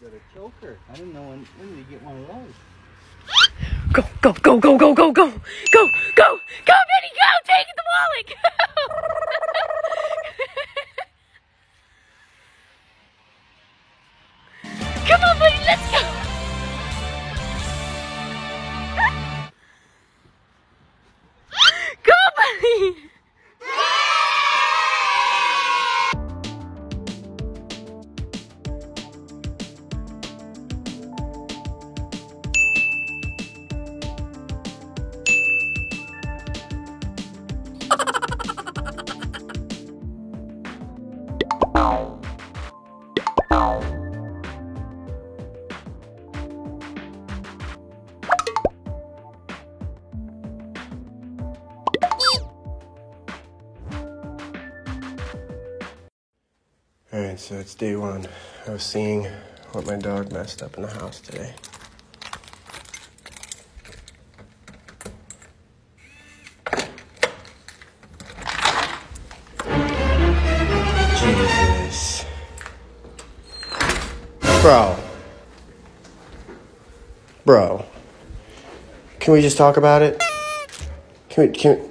got a choker. I didn't know when you get one of those. Go, go, go, go, go, go, go, go, go, go, Benny, go, take the wallet, go. Come on, buddy, let's go. Go, buddy. Alright, so it's day one. I was seeing what my dog messed up in the house today. Jesus. Bro. Can we just talk about it? Can we